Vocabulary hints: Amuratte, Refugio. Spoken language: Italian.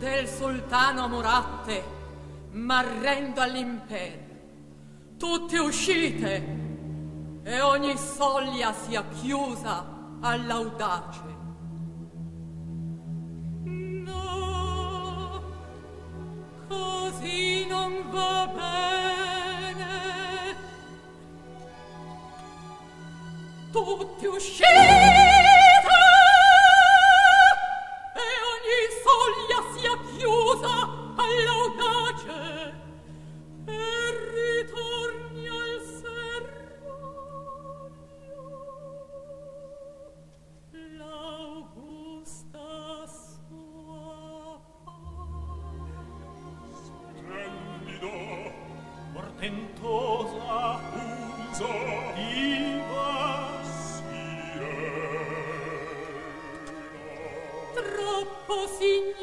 del sultano Amuratte m'arrendo all'impero. Tutte uscite e ogni soglia sia chiusa all'audace. No, così non va bene. Tutte uscite! Troppo signore.